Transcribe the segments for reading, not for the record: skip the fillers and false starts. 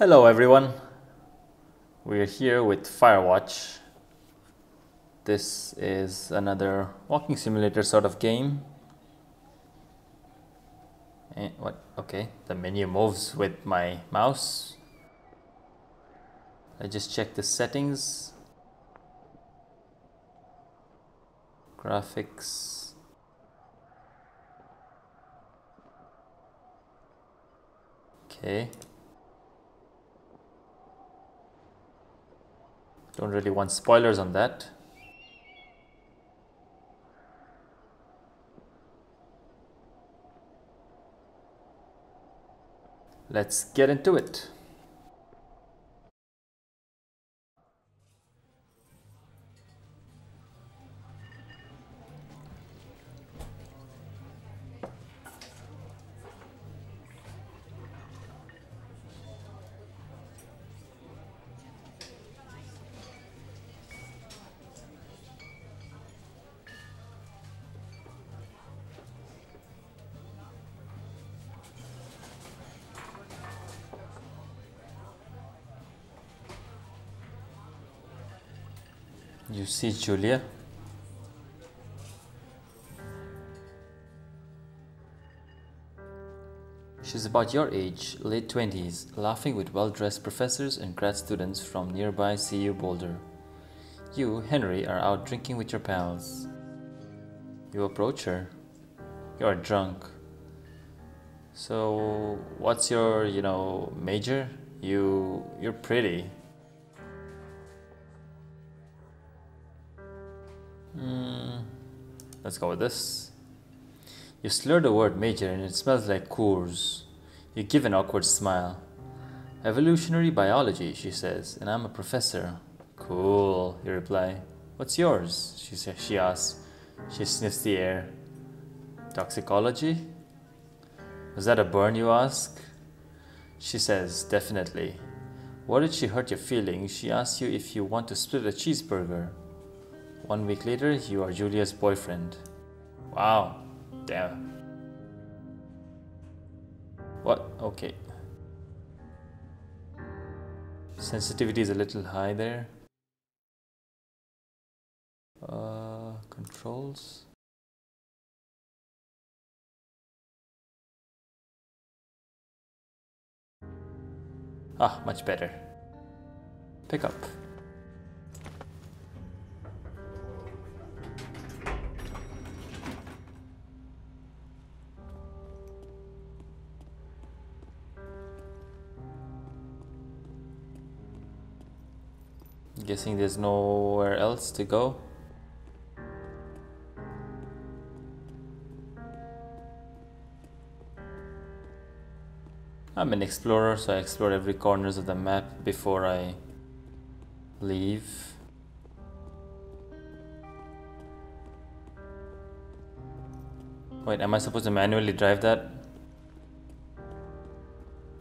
Hello everyone, we're here with Firewatch. This is another walking simulator sort of game. And what? Okay, the menu moves with my mouse. I just checked the settings. Graphics. Okay. Don't really want spoilers on that. Let's get into it. You see Julia? She's about your age, late 20s, laughing with well-dressed professors and grad students from nearby CU Boulder. You, Henry, are out drinking with your pals. You approach her. You're drunk. So, what's your, major? You're pretty. Let's go with this. You slur the word major and it smells like Coors. You give an awkward smile. Evolutionary biology, she says, and I'm a professor. Cool, you reply. What's yours? She asks. She sniffs the air. Toxicology? Was that a burn, you ask? She says, definitely. What did she hurt your feelings? She asks you if you want to split a cheeseburger. 1 week later, you are Julia's boyfriend. Wow. Damn. What? Okay. Sensitivity is a little high there. Controls. Ah, much better. Pick up. Guessing there's nowhere else to go. I'm an explorer, so I explore every corners of the map before I leave. Wait, am I supposed to manually drive that?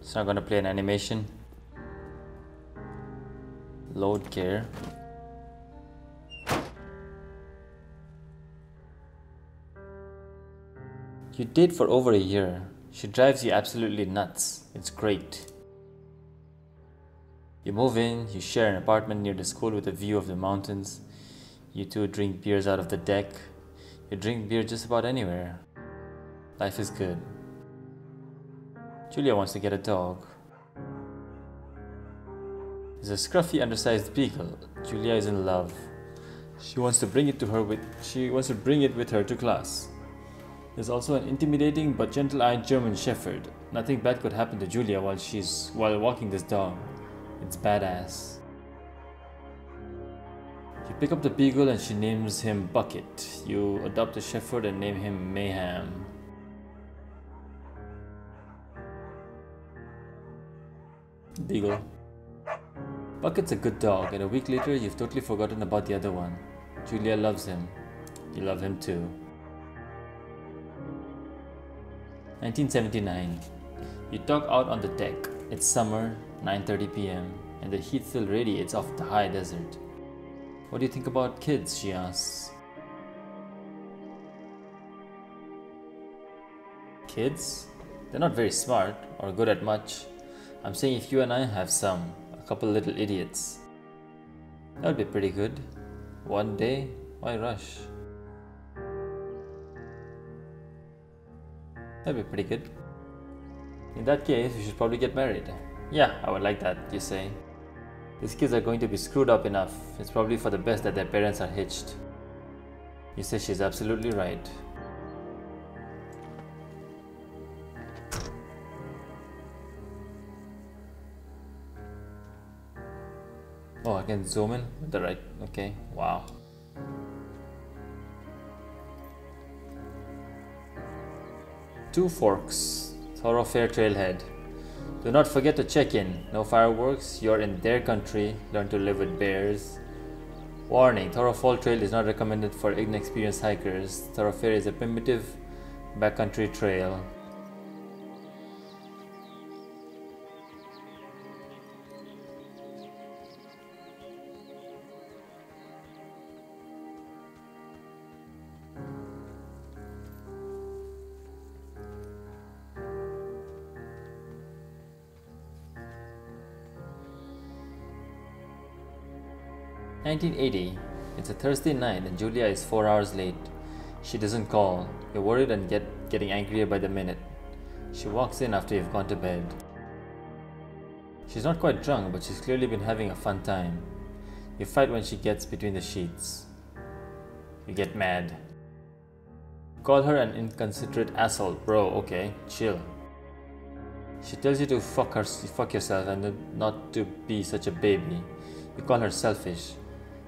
It's not gonna play an animation. Load gear. You date for over a year. She drives you absolutely nuts. It's great. You move in, you share an apartment near the school with a view of the mountains. You two drink beers out of the deck. You drink beer just about anywhere. Life is good. Julia wants to get a dog. It's a scruffy, undersized beagle. Julia is in love. She wants to bring it with her to class. There's also an intimidating but gentle-eyed German Shepherd. Nothing bad could happen to Julia while walking this dog. It's badass. You pick up the beagle and she names him Bucket. You adopt the Shepherd and name him Mayhem. Beagle. Bucket's a good dog, and a week later you've totally forgotten about the other one. Julia loves him. You love him too. 1979. You talk out on the deck. It's summer, 9:30 p.m. and the heat still radiates off the high desert. What do you think about kids? She asks. Kids? They're not very smart or good at much. I'm saying if you and I have some, a couple little idiots. That would be pretty good. One day, why rush? That would be pretty good. In that case, we should probably get married. Yeah, I would like that, you say. These kids are going to be screwed up enough. It's probably for the best that their parents are hitched. You say she's absolutely right. Oh, I can zoom in with the right, okay, wow. Two Forks, thoroughfare trailhead. Do not forget to check in. No fireworks, you're in their country, learn to live with bears. Warning, thoroughfare trail is not recommended for inexperienced hikers. Thoroughfare is a primitive backcountry trail. "1980. It's a Thursday night and Julia is 4 hours late. She doesn't call. You're worried and getting angrier by the minute. She walks in after you've gone to bed. She's not quite drunk, but she's clearly been having a fun time. You fight when she gets between the sheets. You get mad. Call her an inconsiderate asshole, bro. Okay, chill. She tells you to fuck yourself and not to be such a baby. You call her selfish.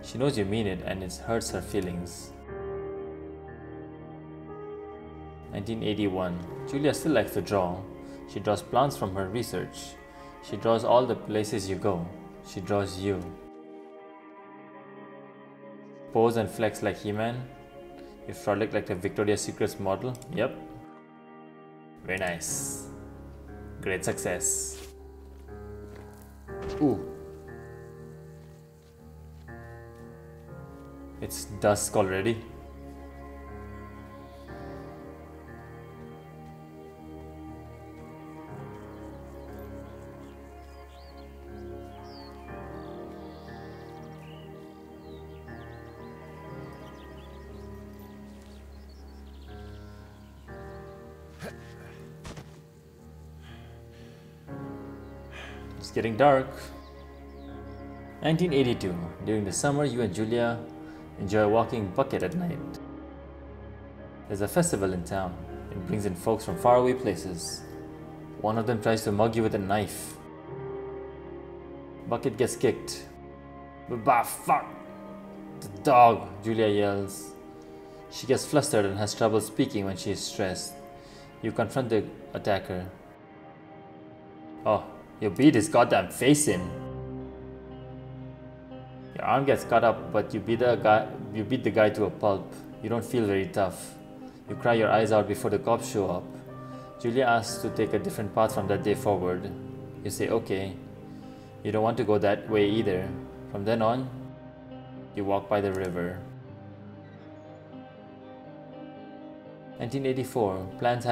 She knows you mean it and it hurts her feelings. 1981. Julia still likes to draw. She draws plants from her research. She draws all the places you go. She draws you. Pose and flex like He-Man. You frolic like the Victoria's Secret model. Yep. Very nice. Great success. Ooh. It's dusk already. It's getting dark. 1982. During the summer, you and Julia enjoy walking bucket at night. There's a festival in town. It brings in folks from faraway places. One of them tries to mug you with a knife. Bucket gets kicked. Bah, fuck! The dog, Julia yells. She gets flustered and has trouble speaking when she is stressed. You confront the attacker. Oh, you beat his goddamn face in. Your arm gets cut up, but you beat the guy to a pulp. You don't feel very tough. You cry your eyes out before the cops show up. Julia asks to take a different path from that day forward. You say okay. You don't want to go that way either. From then on, you walk by the river. 1984. Plans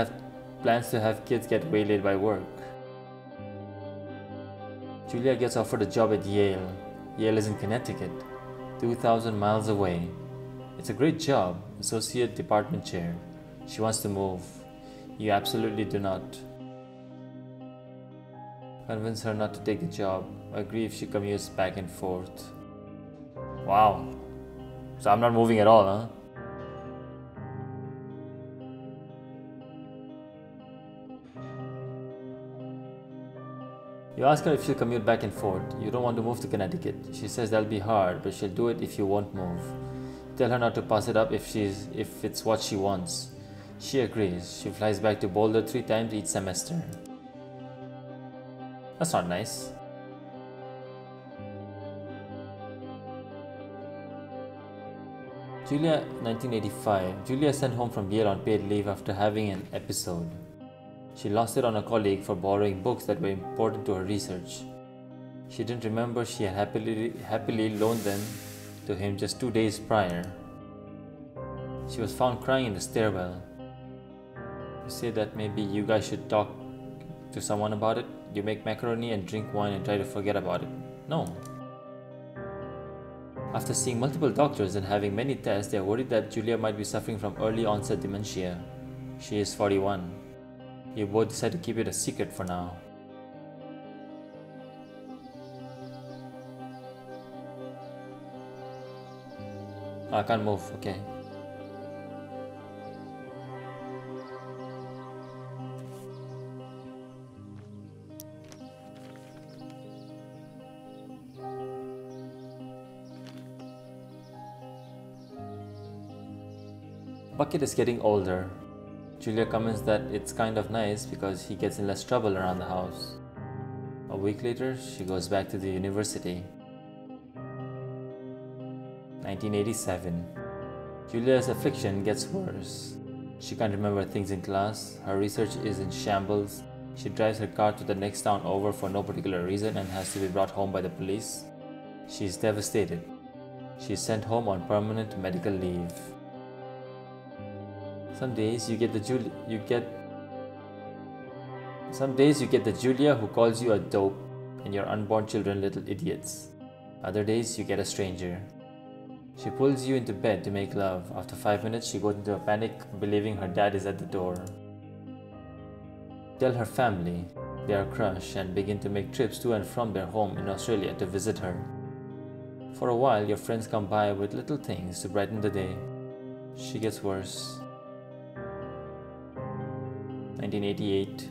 to have kids get waylaid by work. Julia gets offered a job at Yale. Yale is in Connecticut, 2,000 miles away. It's a great job, associate department chair. She wants to move. You absolutely do not. Convince her not to take the job. Agree if she commutes back and forth. Wow. So I'm not moving at all, huh? You ask her if she'll commute back and forth. You don't want to move to Connecticut. She says that'll be hard, but she'll do it if you won't move. Tell her not to pass it up if it's what she wants. She agrees. She flies back to Boulder 3 times each semester. That's not nice. 1985. Julia sent home from Yale on paid leave after having an episode. She lost it on a colleague for borrowing books that were important to her research. She didn't remember she had happily loaned them to him just 2 days prior. She was found crying in the stairwell. You say that maybe you guys should talk to someone about it, you make macaroni and drink wine and try to forget about it. No. After seeing multiple doctors and having many tests, they are worried that Julia might be suffering from early onset dementia. She is 41. You both decide to keep it a secret for now. I can't move, okay. Bucket is getting older. Julia comments that it's kind of nice because he gets in less trouble around the house. A week later, she goes back to the university. 1987. Julia's affliction gets worse. She can't remember things in class, her research is in shambles, she drives her car to the next town over for no particular reason and has to be brought home by the police. She is devastated. She is sent home on permanent medical leave. Some days you get the Julia who calls you a dope and your unborn children little idiots. Other days you get a stranger. She pulls you into bed to make love. After 5 minutes, she goes into a panic, believing her dad is at the door. Tell her family their crush and begin to make trips to and from their home in Australia to visit her. For a while, your friends come by with little things to brighten the day. She gets worse. 1988.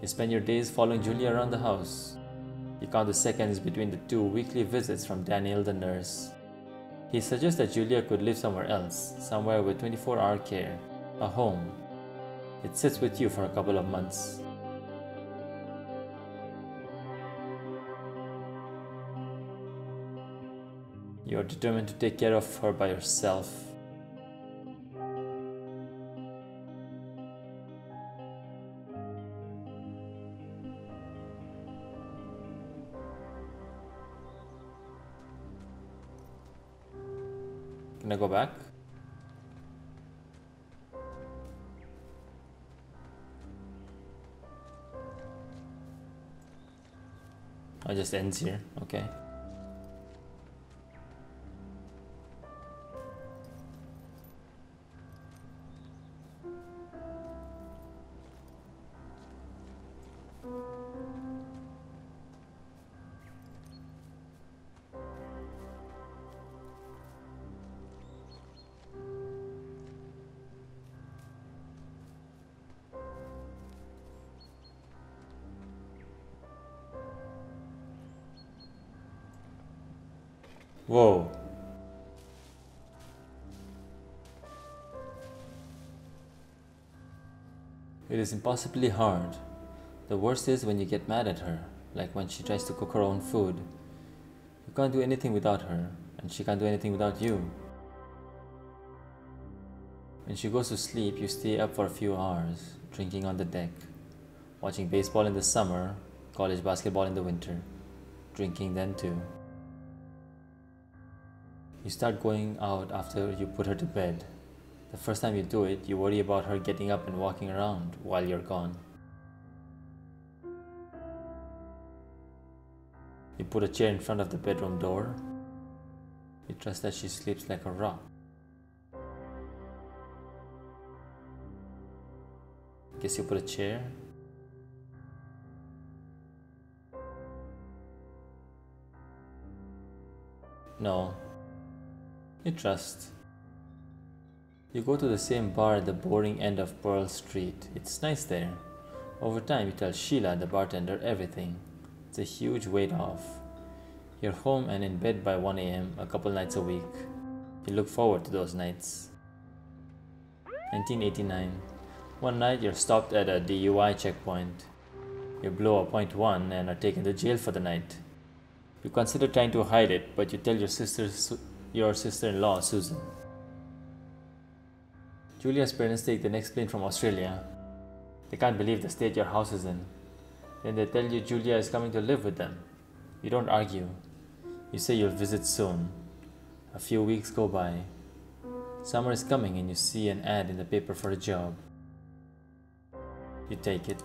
You spend your days following Julia around the house. You count the seconds between the two weekly visits from Daniel, the nurse. He suggests that Julia could live somewhere else, somewhere with 24-hour care, a home. It sits with you for a couple of months. You are determined to take care of her by yourself. Can I go back? I just ends here, okay. Whoa. It is impossibly hard. The worst is when you get mad at her, like when she tries to cook her own food. You can't do anything without her, and she can't do anything without you. When she goes to sleep, you stay up for a few hours, drinking on the deck, watching baseball in the summer, college basketball in the winter, drinking then too. You start going out after you put her to bed. The first time you do it, you worry about her getting up and walking around while you're gone. You put a chair in front of the bedroom door. You trust that she sleeps like a rock. Guess you put a chair. No. You trust. You go to the same bar at the boring end of Pearl Street. It's nice there. Over time, you tell Sheila, the bartender, everything. It's a huge weight off. You're home and in bed by 1 a.m. a couple nights a week. You look forward to those nights. 1989. One night, you're stopped at a DUI checkpoint. You blow a .1 and are taken to jail for the night. You consider trying to hide it, but you tell your sister-in-law, Susan. Julia's parents take the next plane from Australia. They can't believe the state your house is in. Then they tell you Julia is coming to live with them. You don't argue. You say you'll visit soon. A few weeks go by. Summer is coming and you see an ad in the paper for a job. You take it.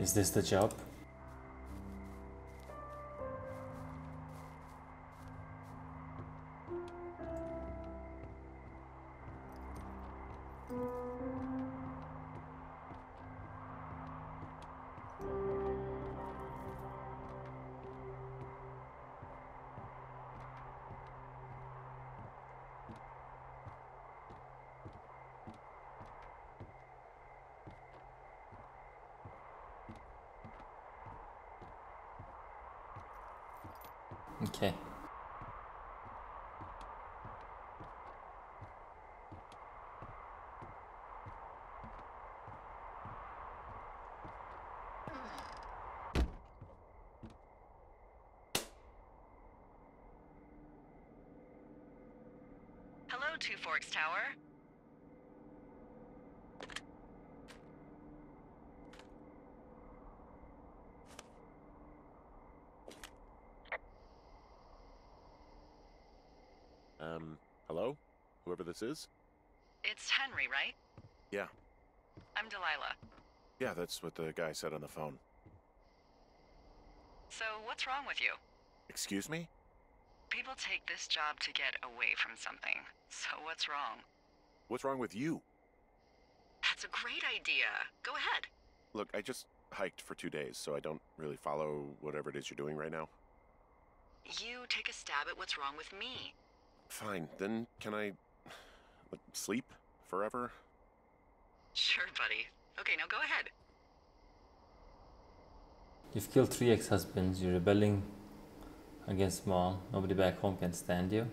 Is this the job? Okay. Hello, Two Forks Tower. Hello? Whoever this is? It's Henry, right? Yeah. I'm Delilah. Yeah, that's what the guy said on the phone. So, what's wrong with you? Excuse me? People take this job to get away from something. So what's wrong? What's wrong with you? That's a great idea. Go ahead. Look, I just hiked for 2 days, so I don't really follow whatever it is you're doing right now. You take a stab at what's wrong with me. Fine, then can I sleep forever? Sure, buddy. Okay, now go ahead. You've killed 3 ex-husbands, you're rebelling against mom, nobody back home can stand you.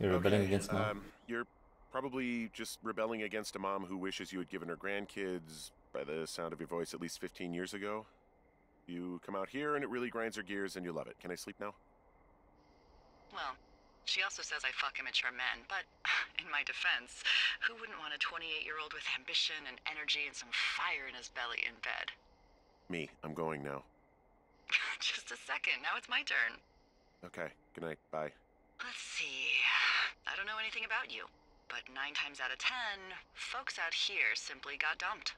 You're rebelling against mom? You're probably just rebelling against a mom who wishes you had given her grandkids, by the sound of your voice, at least 15 years ago. You come out here and it really grinds her gears and you love it. Can I sleep now? Well, she also says I fuck immature men, but in my defense, who wouldn't want a 28-year-old with ambition and energy and some fire in his belly in bed? Me, I'm going now. Just a second, now it's my turn. Okay, good night, bye. Let's see, I don't know anything about you, but 9 times out of 10, folks out here simply got dumped.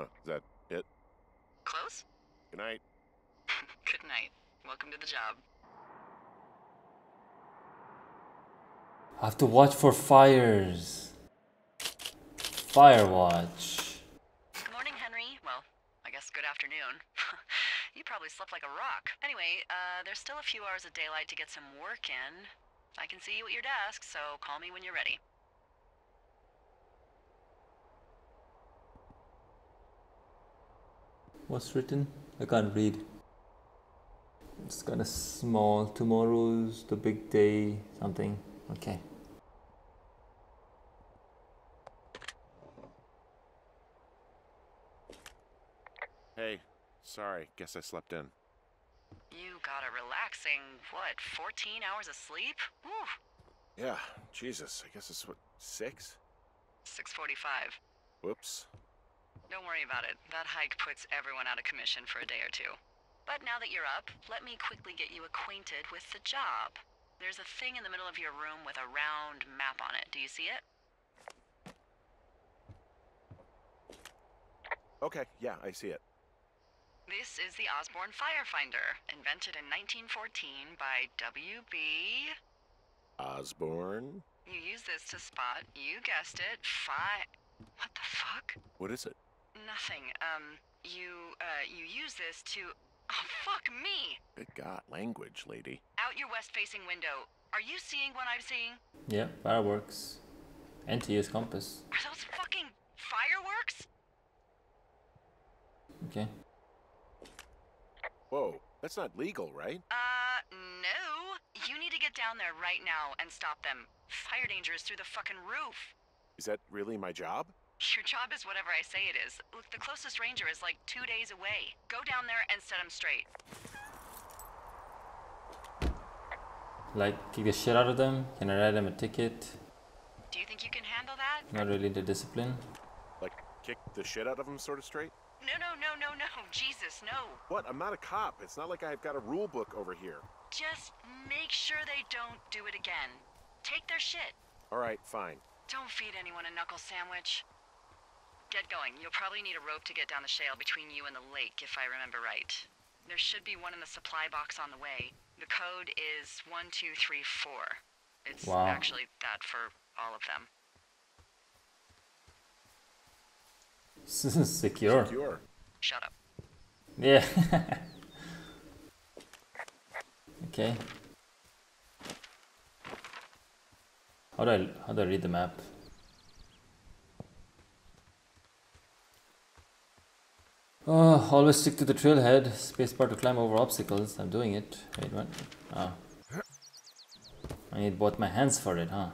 Huh, is that it? Close? Good night. Good night. Welcome to the job. I have to watch for fires. Firewatch. Good morning, Henry. Well, I guess good afternoon. You probably slept like a rock. Anyway, there's still a few hours of daylight to get some work in. I can see you at your desk, so call me when you're ready. What's written? I can't read. It's kind of small. Tomorrow's the big day, something. Okay. Hey, sorry. Guess I slept in. You got a relaxing, what, 14 hours of sleep? Whew. Yeah, Jesus. I guess it's what, 6? 6:45. Whoops. Don't worry about it. That hike puts everyone out of commission for a day or two. But now that you're up, let me quickly get you acquainted with the job. There's a thing in the middle of your room with a round map on it. Do you see it? Okay, yeah, I see it. This is the Osborne Firefinder, invented in 1914 by W.B. Osborne? You use this to spot, you guessed it, What the fuck? What is it? Nothing. You use this to... Oh, fuck me! Good God, language, lady. Out your west-facing window. Are you seeing what I'm seeing? Yeah, fireworks. And to use compass. Are those fucking fireworks? Okay. Whoa, that's not legal, right? No. You need to get down there right now and stop them. Fire danger is through the fucking roof. Is that really my job? Your job is whatever I say it is. Look, the closest ranger is like 2 days away. Go down there and set him straight. Like, kick the shit out of them? Can I write him a ticket? Do you think you can handle that? Not really the discipline. Like, kick the shit out of them sort of straight? No. Jesus, no. What? I'm not a cop. It's not like I've got a rule book over here. Just make sure they don't do it again. Take their shit. All right, fine. Don't feed anyone a knuckle sandwich. Get going. You'll probably need a rope to get down the shale between you and the lake, if I remember right. There should be one in the supply box on the way. The code is 1234. It's actually that for all of them. Secure. Secure. Shut up. Yeah. Okay. How do I read the map? Oh, always stick to the trailhead. Spacebar to climb over obstacles. I'm doing it. Wait, what? Ah. I need both my hands for it, huh?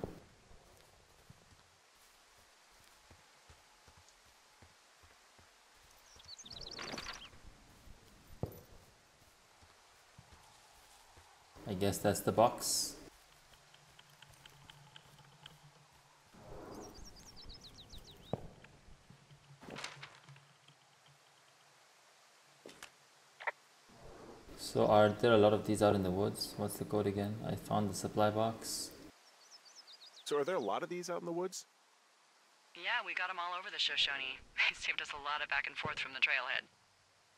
I guess that's the box. So are there a lot of these out in the woods? What's the code again? I found the supply box. So are there a lot of these out in the woods? Yeah, we got them all over the Shoshone. They saved us a lot of back and forth from the trailhead.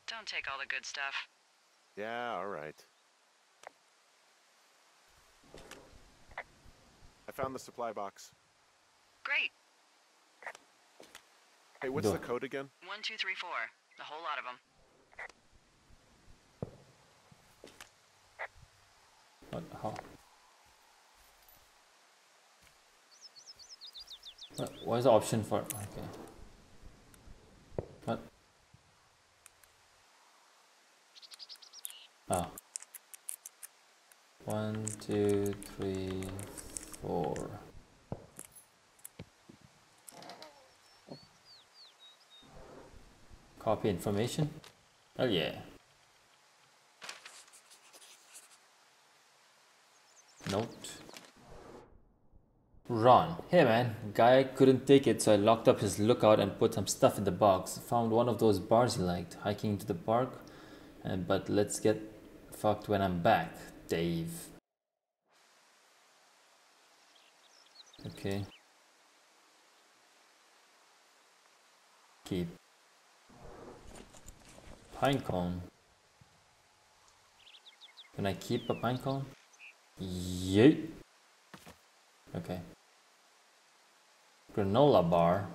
Don't take all the good stuff. Yeah, all right. I found the supply box. Great. Hey, what's the code again? 1234. A whole lot of them. What the hell? What is the option for? Okay. What? Ah. Oh. 1, 2, 3, 4. Copy information? Oh yeah. Note. Ron. Hey man, guy couldn't take it, so I locked up his lookout and put some stuff in the box. Found one of those bars he liked. Hiking into the park, but let's get fucked when I'm back, Dave. Okay. Keep. Pine cone. Can I keep a pine cone? Yay. Okay. Granola bar.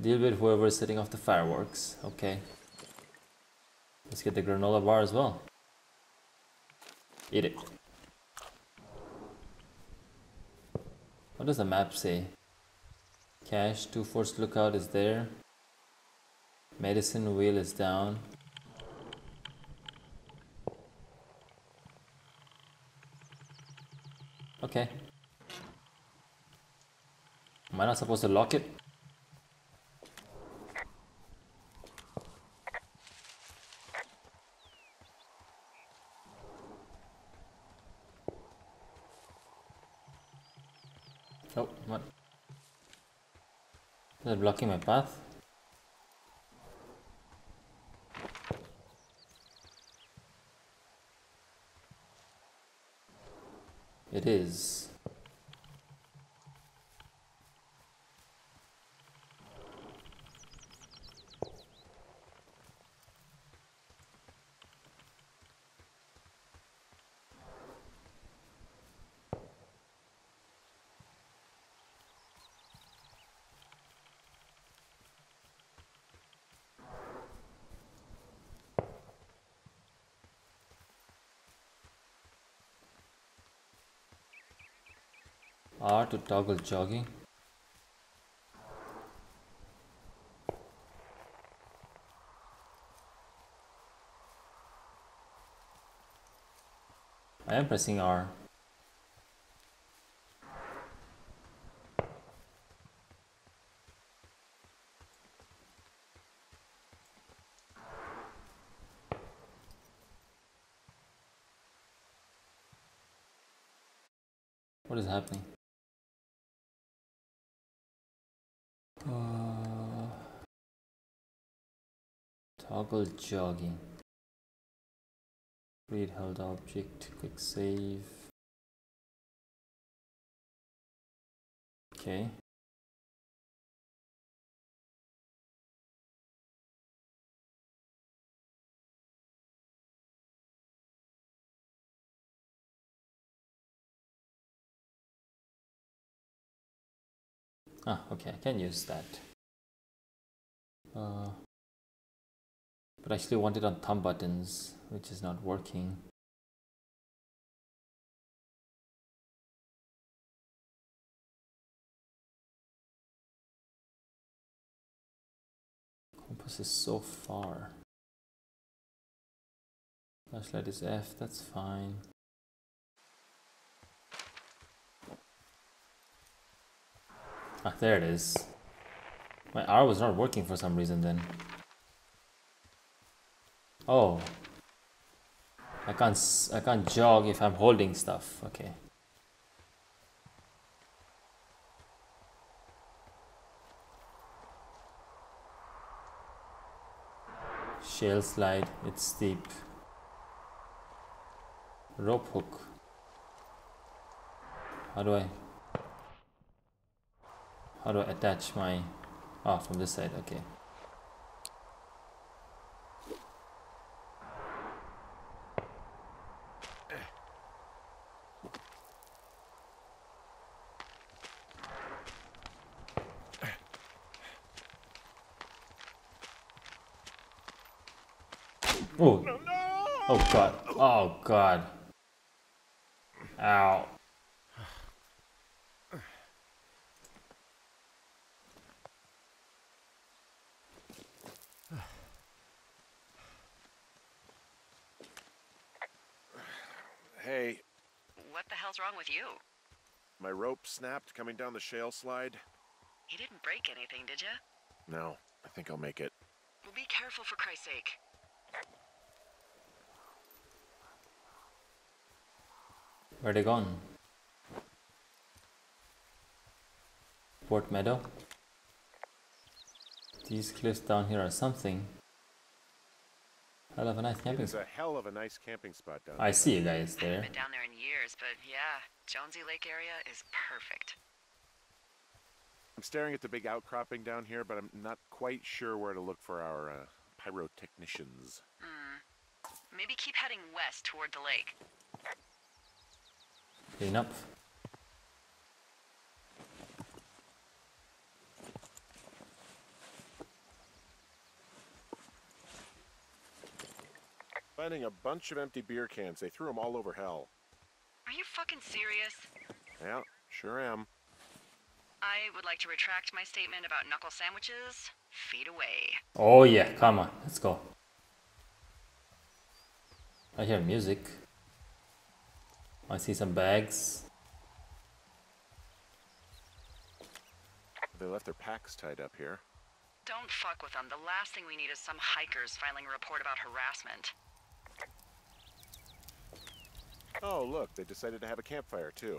Deal with whoever is setting off the fireworks. Okay. Let's get the granola bar as well. Eat it. What does the map say? Cash, 2 forts lookout is there. Medicine wheel is down. Okay. Am I not supposed to lock it? Oh, what? Is it blocking my path? It is. R to toggle jogging. I am pressing R. What is happening? Toggle jogging. Read held object. Quick save. Okay. Ah, okay, I can use that. But I actually want it on thumb buttons, which is not working. Compass is so far. Flashlight is F, that's fine. Ah, there it is. My R was not working for some reason then. Oh. I can't jog if I'm holding stuff. Okay. Shale slide, it's steep. Rope hook. How do I attach my... Ah, oh, from this side, okay. Oh, oh God, oh God. Ow. Hey. What the hell's wrong with you? My rope snapped coming down the shale slide. You didn't break anything, did you? No, I think I'll make it. Well, be careful for Christ's sake. Where they gone? Fort Meadow? These cliffs down here are something. Hell of a nice camping spot. It's a hell of a nice camping spot down there. I see you guys there. I haven't been down there in years, but yeah, Jonesy Lake area is perfect. I'm staring at the big outcropping down here, but I'm not quite sure where to look for our pyrotechnicians. Maybe keep heading west toward the lake. Clean up. Finding a bunch of empty beer cans. They threw them all over hell. Are you fucking serious? Yeah, sure am. I would like to retract my statement about knuckle sandwiches. Feet away. Oh yeah, come on. Let's go. I hear music. I see some bags. They left their packs tied up here. Don't fuck with them. The last thing we need is some hikers filing a report about harassment. Oh, look, they decided to have a campfire, too.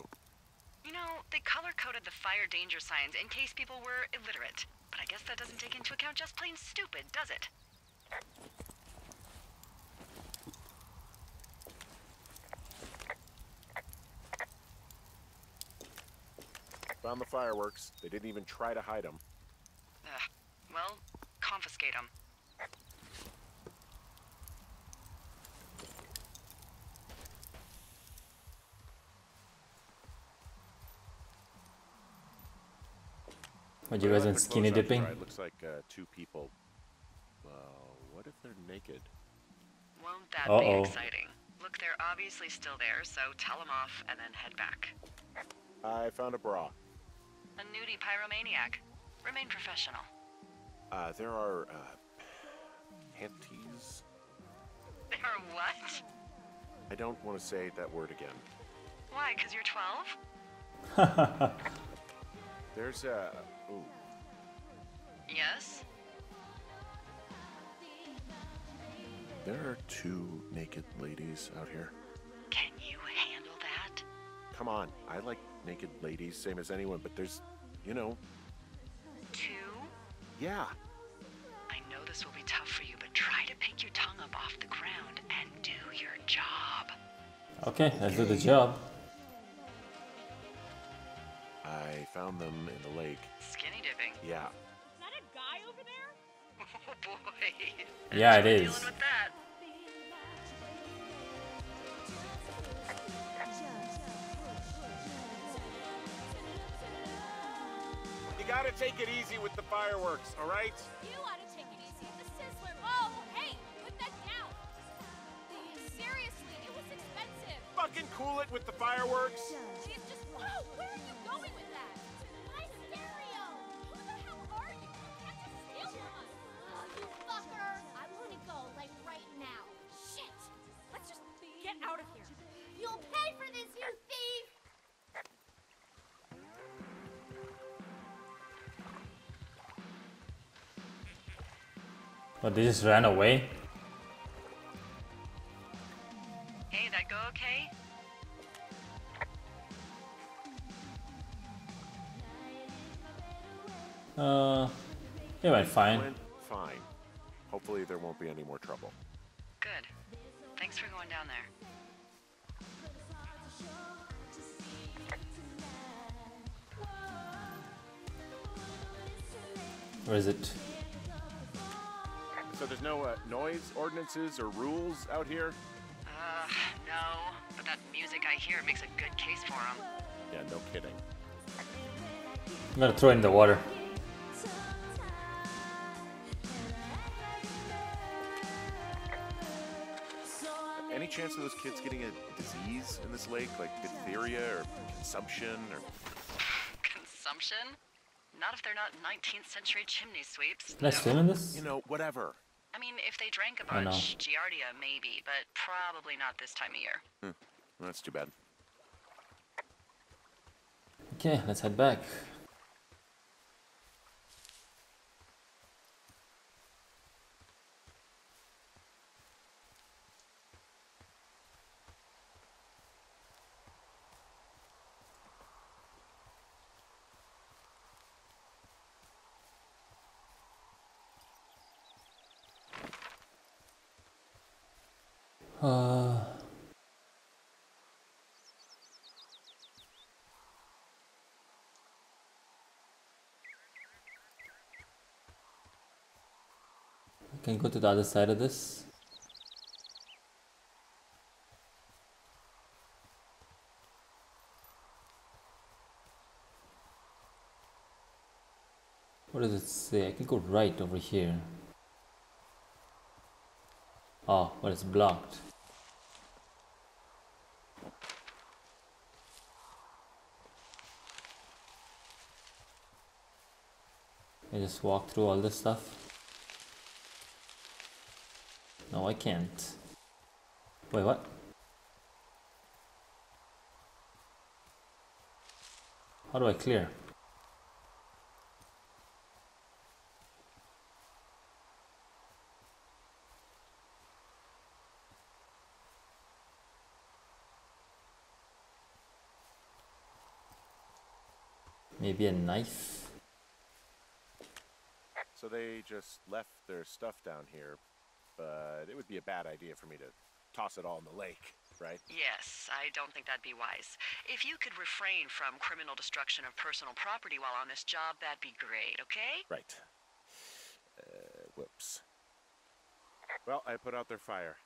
You know, they color-coded the fire danger signs in case people were illiterate. But I guess that doesn't take into account just plain stupid, does it? Found the fireworks. They didn't even try to hide them. Well, confiscate them. What, you guys went skinny dipping? It looks like two people. Well, what if they're naked? Won't that be exciting? Look, they're obviously still there, so tell them off and then head back. I found a bra. A nudie pyromaniac. Remain professional. There are, panties. There are what? I don't want to say that word again. Why, because you're 12? There's a... Ooh. Yes? There are two naked ladies out here. Can you handle that? Come on, I like naked ladies, same as anyone, but there's, you know... Two? Yeah. I know this will be tough for you, but try to pick your tongue up off the ground and do your job. Okay, let's do the job. I I found them in the lake. Skinny dipping? Yeah. Is that a guy over there? Oh boy. Yeah, it is. Dealing with that. You gotta take it easy with the fireworks, all right? You ought to take it easy with the sizzler. Oh, hey, put that down. Seriously, it was expensive. Fucking cool it with the fireworks. She's just, whoa, where are you going with that? My stereo. Who the hell are you? You can't just steal one. Oh, you fucker. I want to go, like, right now. Shit. Let's just get out of here. You'll pay for this, you thief. But they just ran away. Hey, that go okay? It went fine. Hopefully there won't be any more trouble. Good. Thanks for going down there. Where is it? So there's no noise ordinances or rules out here? No, but that music I hear makes a good case for them. Yeah, no kidding. I'm gonna throw it in the water. Any chance of those kids getting a disease in this lake, like diphtheria or consumption or... Consumption? Not if they're not 19th century chimney sweeps. Can I swim in this? You know, whatever. I mean, if they drank a bunch, Giardia maybe, but probably not this time of year. Hmm. That's too bad. Okay, let's head back. I can go to the other side of this. What does it say? I can go right over here. Oh, but it's blocked. I just walk through all this stuff. No, I can't. Wait, what? How do I clear? Maybe a knife? So they just left their stuff down here, but it would be a bad idea for me to toss it all in the lake, right? Yes, I don't think that'd be wise. If you could refrain from criminal destruction of personal property while on this job, that'd be great, okay? Right. Whoops. Well, I put out their fire.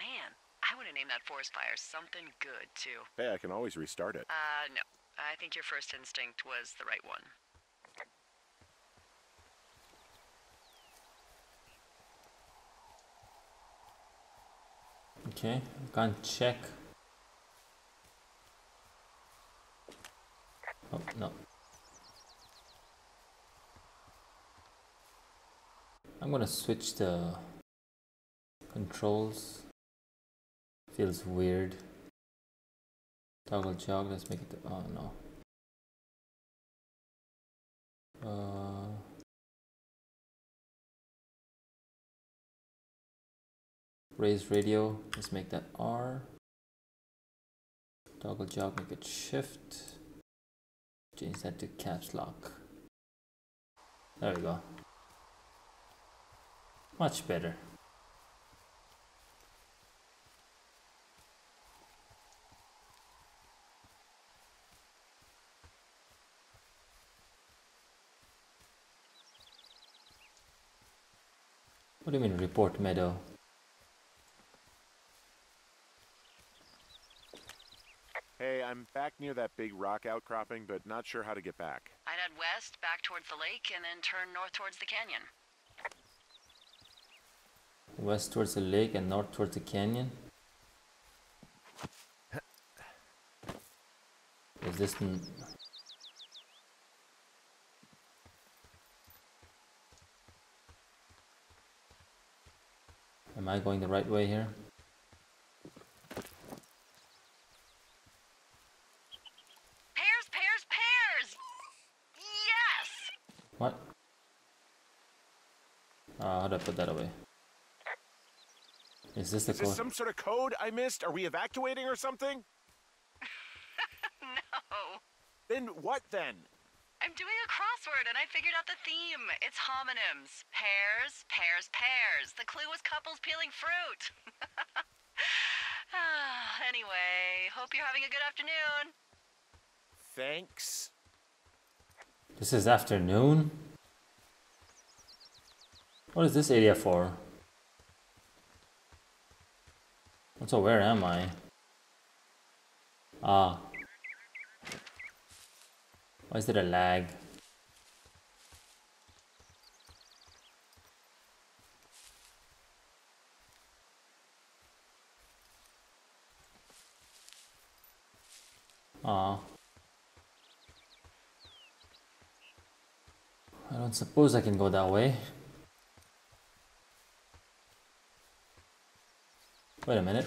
Man, I want to name that forest fire something good, too. Hey, I can always restart it. No. I think your first instinct was the right one. Okay, I can't check. Oh, no. I'm gonna switch the controls. Feels weird. Toggle jog, let's make it. Oh no. Raise radio, let's make that R. Toggle jog, make it shift. Change that to caps lock. There we go. Much better. What do you mean report Meadow? Hey, I'm back near that big rock outcropping, but not sure how to get back. I'd head west, back towards the lake, and then turn north towards the canyon. West towards the lake and north towards the canyon? Is this... Am I going the right way here? Pears! Yes! What? How do I put that away? Is this the code? Is this some sort of code I missed? Are we evacuating or something? No. Then what then? I'm doing a crossword and I figured out the theme. It's homonyms. Pears, pears, pears. The clue was couples peeling fruit. Anyway, hope you're having a good afternoon. Thanks. This is afternoon? What is this area for? So where am I? Ah. Why is there a lag? Ah. I don't suppose I can go that way. Wait a minute.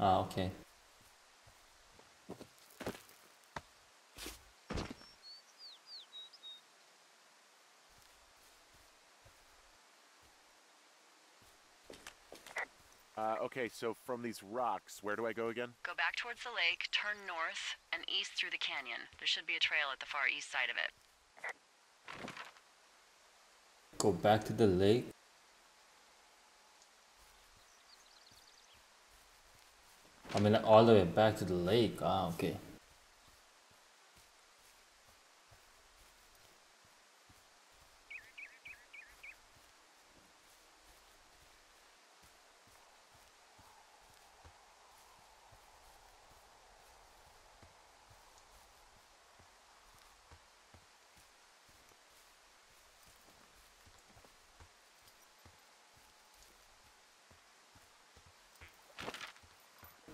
Ah, okay. Okay, so from these rocks, where do I go again? Go back towards the lake, turn north, and east through the canyon. There should be a trail at the far east side of it. Go back to the lake. I mean, like, all the way back to the lake. Ah, okay.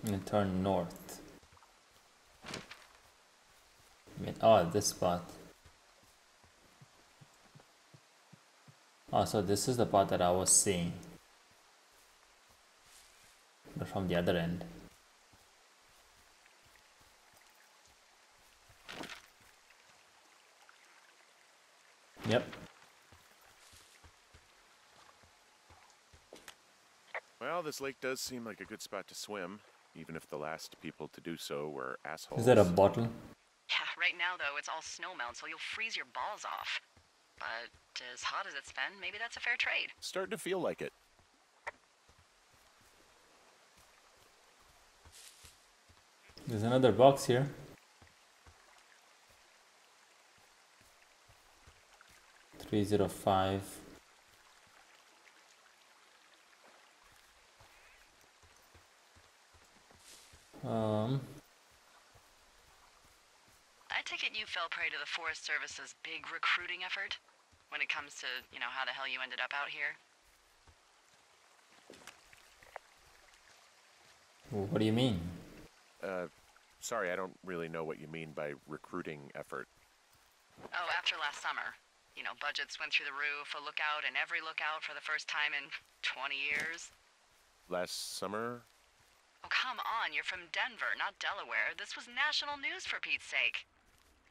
And turn north. I mean, oh, this spot. Oh, so this is the part that I was seeing, but from the other end. Yep. Well, this lake does seem like a good spot to swim. Even if the last people to do so were assholes. Is that a bottle? Yeah, right now though, it's all snowmelt, so you'll freeze your balls off. But as hot as it's been, maybe that's a fair trade. Starting to feel like it. There's another box here. $305. I take it you fell prey to the Forest Service's big recruiting effort when it comes to, you know, how the hell you ended up out here. What do you mean? Sorry, I don't really know what you mean by recruiting effort. Oh, after last summer. You know, budgets went through the roof, a lookout and every lookout for the first time in 20 years. Last summer? Oh, come on, you're from Denver, not Delaware. This was national news, for Pete's sake.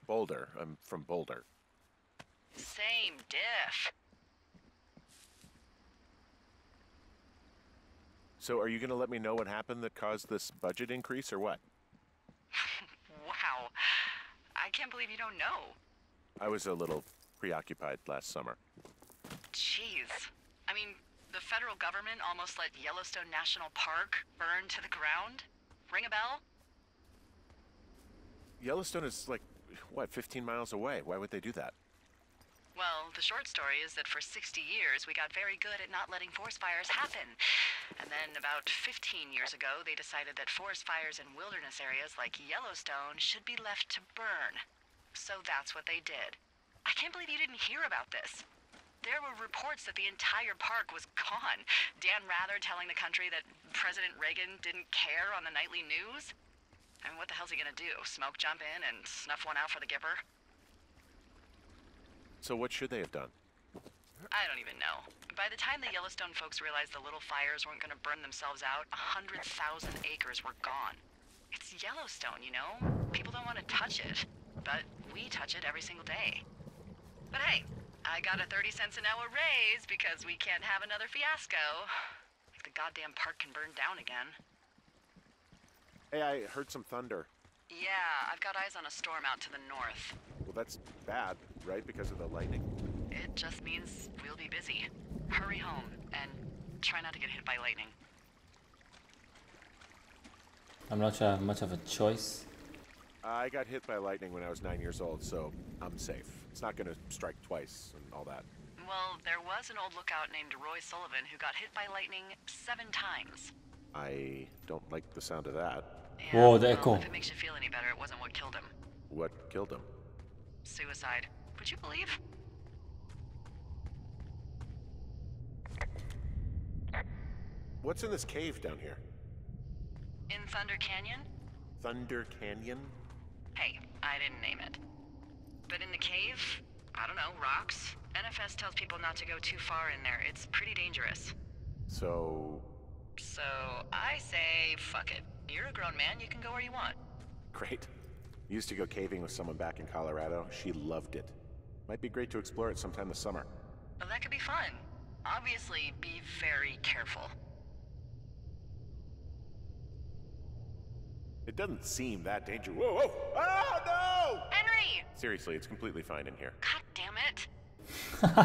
Boulder. I'm from Boulder. Same diff. So are you going to let me know what happened that caused this budget increase, or what? Wow. I can't believe you don't know. I was a little preoccupied last summer. Jeez. I mean... The federal government almost let Yellowstone National Park burn to the ground. Ring a bell? Yellowstone is like, what, 15 miles away? Why would they do that? Well, the short story is that for 60 years, we got very good at not letting forest fires happen. And then about 15 years ago, they decided that forest fires in wilderness areas like Yellowstone should be left to burn. So that's what they did. I can't believe you didn't hear about this. There were reports that the entire park was gone. Dan Rather telling the country that President Reagan didn't care on the nightly news. I mean, what the hell's he gonna do? Smoke jump in and snuff one out for the Gipper? So what should they have done? I don't even know. By the time the Yellowstone folks realized the little fires weren't gonna burn themselves out, 100,000 acres were gone. It's Yellowstone, you know? People don't want to touch it, but we touch it every single day. But hey, I got a 30 cents an hour raise because we can't have another fiasco. Like the goddamn park can burn down again. Hey, I heard some thunder. Yeah, I've got eyes on a storm out to the north. Well, that's bad, right? Because of the lightning? It just means we'll be busy. Hurry home and try not to get hit by lightning. I'm not sure I have much of a choice. I got hit by lightning when I was 9 years old, so I'm safe. It's not going to strike twice and all that. Well, there was an old lookout named Roy Sullivan who got hit by lightning 7 times. I don't like the sound of that. Yeah, whoa, the echo. If it makes you feel any better, it wasn't what killed him. What killed him? Suicide. Would you believe? What's in this cave down here? In Thunder Canyon? Thunder Canyon? Hey, I didn't name it. But in the cave, I don't know, rocks? NFS tells people not to go too far in there. It's pretty dangerous. So I say, fuck it. You're a grown man, you can go where you want. Great. Used to go caving with someone back in Colorado. She loved it. Might be great to explore it sometime this summer. Well, that could be fun. Obviously, be very careful. It doesn't seem that dangerous. Whoa, whoa! Oh, no! Henry! Seriously, it's completely fine in here. God damn it!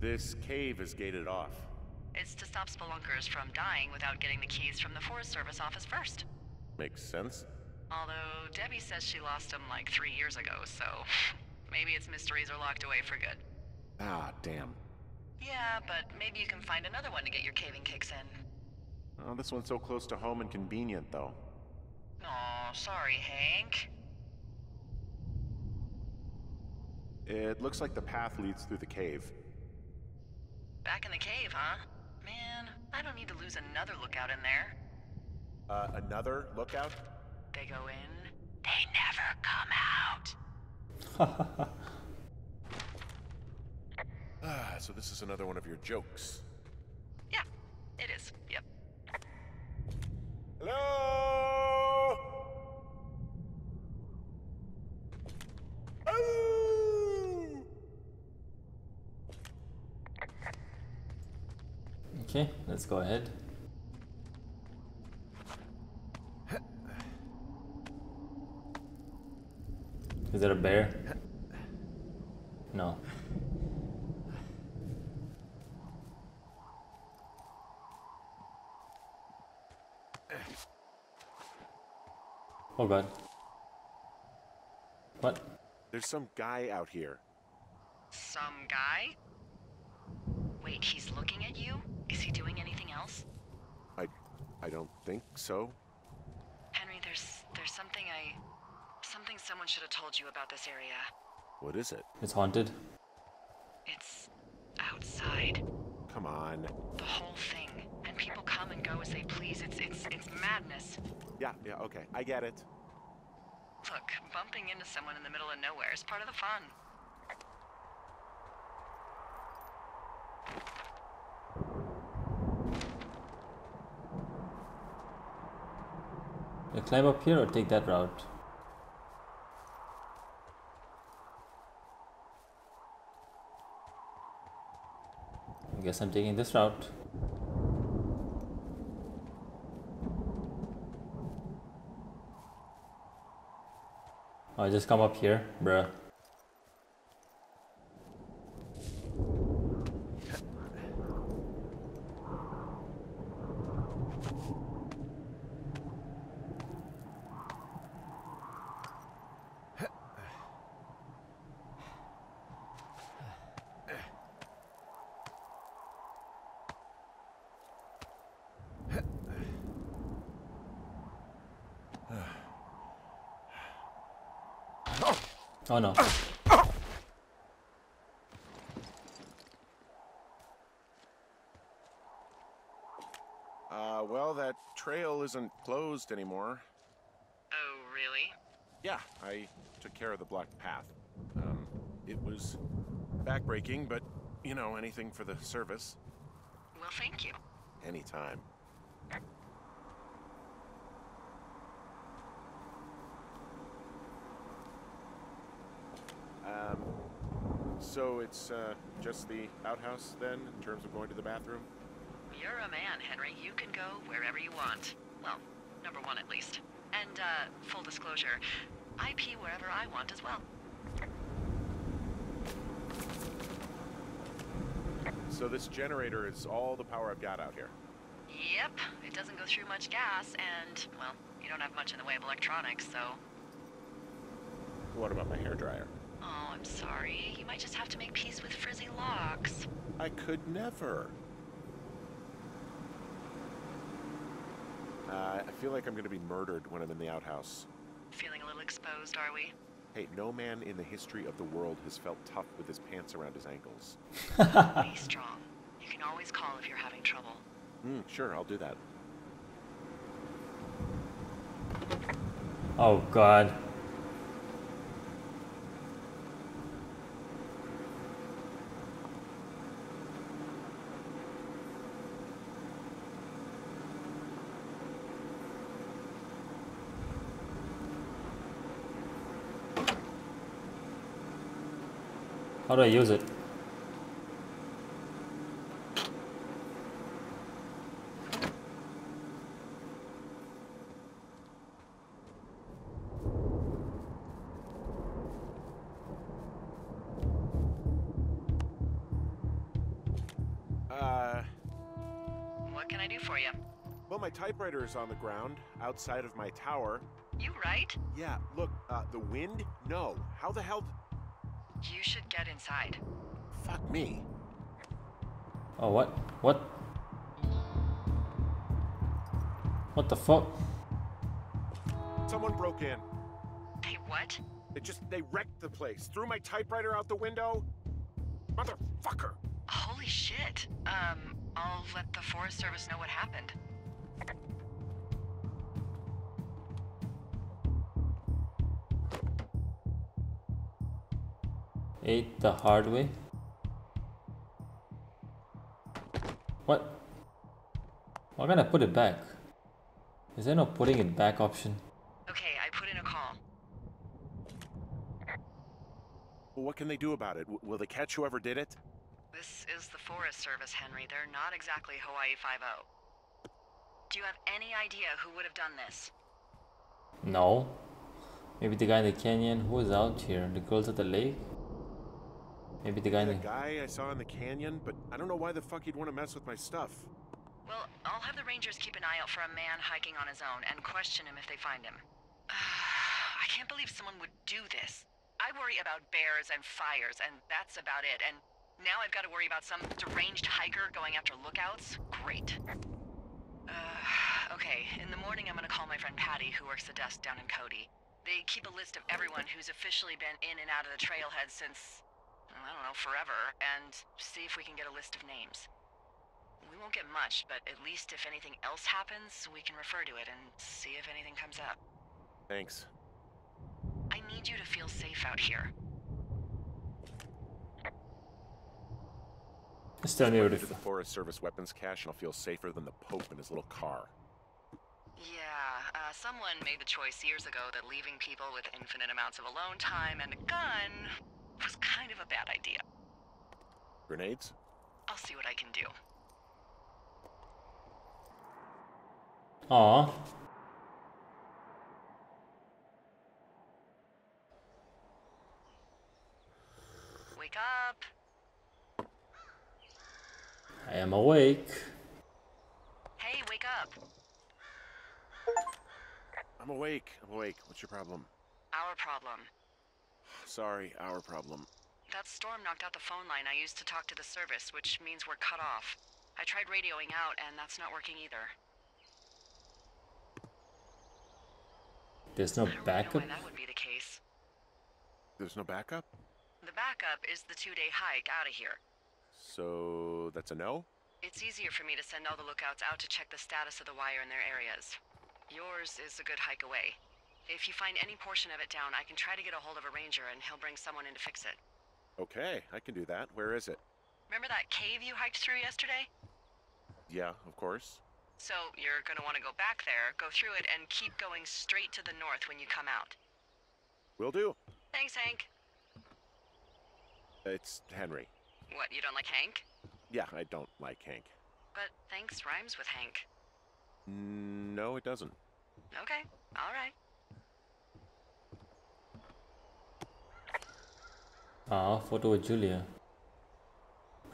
This cave is gated off. It's to stop spelunkers from dying without getting the keys from the Forest Service office first. Makes sense. Although, Debbie says she lost them like 3 years ago, so maybe its mysteries are locked away for good. Ah, damn. Yeah, but maybe you can find another one to get your caving kicks in. Oh, this one's so close to home and convenient, though. Aw, sorry, Hank. It looks like the path leads through the cave. Back in the cave, huh? Man, I don't need to lose another lookout in there. Another lookout? They go in, they never come out. So this is another one of your jokes. Yeah, it is. Yep. Hello? Oh! Okay, let's go ahead. Is that a bear? No. Oh god. What? There's some guy out here. Some guy? Wait, he's looking at you? Is he doing anything else? I don't think so. Henry, there's something someone should have told you about this area. What is it? It's haunted. It's outside. Come on. The whole thing. And people come and go as they please. It's madness. Yeah, okay. I get it. Look, bumping into someone in the middle of nowhere is part of the fun. You climb up here or take that route? I guess I'm taking this route. I just come up here, bruh. Oh no. Well, that trail isn't closed anymore. Oh, really? Yeah, I took care of the blocked path. It was backbreaking, but, you know, anything for the service. Well, thank you. Anytime. So it's just the outhouse then, in terms of going to the bathroom? You're a man, Henry. You can go wherever you want. Well, number one at least. And full disclosure, I pee wherever I want as well. So this generator is all the power I've got out here? Yep. It doesn't go through much gas, and, well, you don't have much in the way of electronics, so... What about my hairdryer? Oh, I'm sorry. You might just have to make peace with frizzy locks. I could never. I feel like I'm going to be murdered when I'm in the outhouse. Feeling a little exposed, are we? Hey, no man in the history of the world has felt tough with his pants around his ankles. Be strong. You can always call if you're having trouble. Sure, I'll do that. Oh, God. How do I use it? What can I do for you? Well, my typewriter is on the ground outside of my tower. You right? Yeah, look, the wind? No. How the hell? You should get inside. Fuck me. Oh, what? What? What the fuck? Someone broke in. They what? They wrecked the place. Threw my typewriter out the window. Motherfucker. Holy shit. I'll let the Forest Service know what happened. Ate the hard way. What? Why can't I put it back? Is there no putting it back option? Okay, I put in a call. Well, what can they do about it? Will they catch whoever did it? This is the Forest Service, Henry. They're not exactly Hawaii Five-O. Do you have any idea who would have done this? No. Maybe the guy in the canyon. Who is out here? The girls at the lake? Maybe the guy in the... guy I saw in the canyon, but I don't know why the fuck he'd want to mess with my stuff. Well, I'll have the rangers keep an eye out for a man hiking on his own and question him if they find him. I can't believe someone would do this. I worry about bears and fires, and that's about it. And now I've got to worry about some deranged hiker going after lookouts? Great. Okay, in the morning I'm going to call my friend Patty, who works the desk down in Cody. They keep a list of everyone who's officially been in and out of the trailhead since... I don't know, forever, and see if we can get a list of names. We won't get much, but at least if anything else happens, we can refer to it and see if anything comes up. Thanks. I need you to feel safe out here. Just tell me where to the Forest Service weapons cache, and I'll feel safer than the Pope in his little car. Yeah, someone made the choice years ago that leaving people with infinite amounts of alone time and a gun... was kind of a bad idea. Grenades? I'll see what I can do. Aww. Wake up. I am awake. Hey, wake up. I'm awake. I'm awake. What's your problem? Our problem. Sorry, our problem. That storm knocked out the phone line I used to talk to the service, which means we're cut off. I tried radioing out, and that's not working either. There's no backup? I don't know why that would be the case. There's no backup? The backup is the two-day hike out of here. So that's a no? It's easier for me to send all the lookouts out to check the status of the wire in their areas. Yours is a good hike away. If you find any portion of it down, I can try to get a hold of a ranger and he'll bring someone in to fix it. Okay, I can do that. Where is it? Remember that cave you hiked through yesterday? Yeah, of course. So you're gonna want to go back there, go through it, and keep going straight to the north when you come out. Will do. Thanks, Hank. It's Henry. What, you don't like Hank? Yeah, I don't like Hank. But thanks rhymes with Hank. No, it doesn't. Okay, all right. Ah, photo with Julia.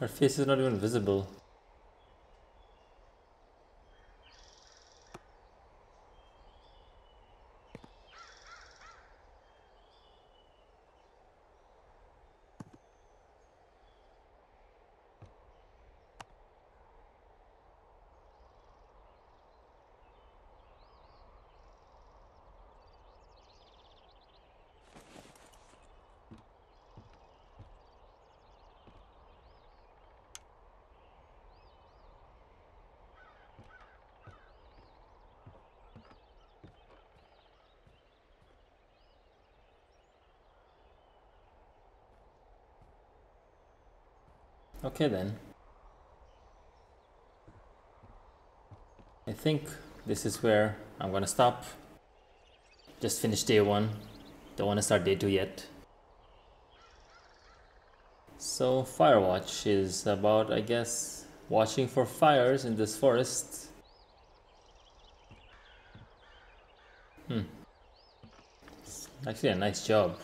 Her face is not even visible. Okay then, I think this is where I'm gonna stop. Just finished day one, don't want to start day two yet. So Firewatch is about, I guess, watching for fires in this forest. It's actually a nice job.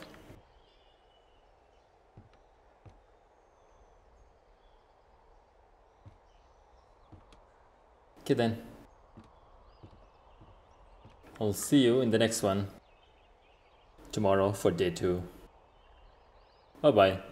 Okay then, I'll see you in the next one tomorrow for day two. Bye bye.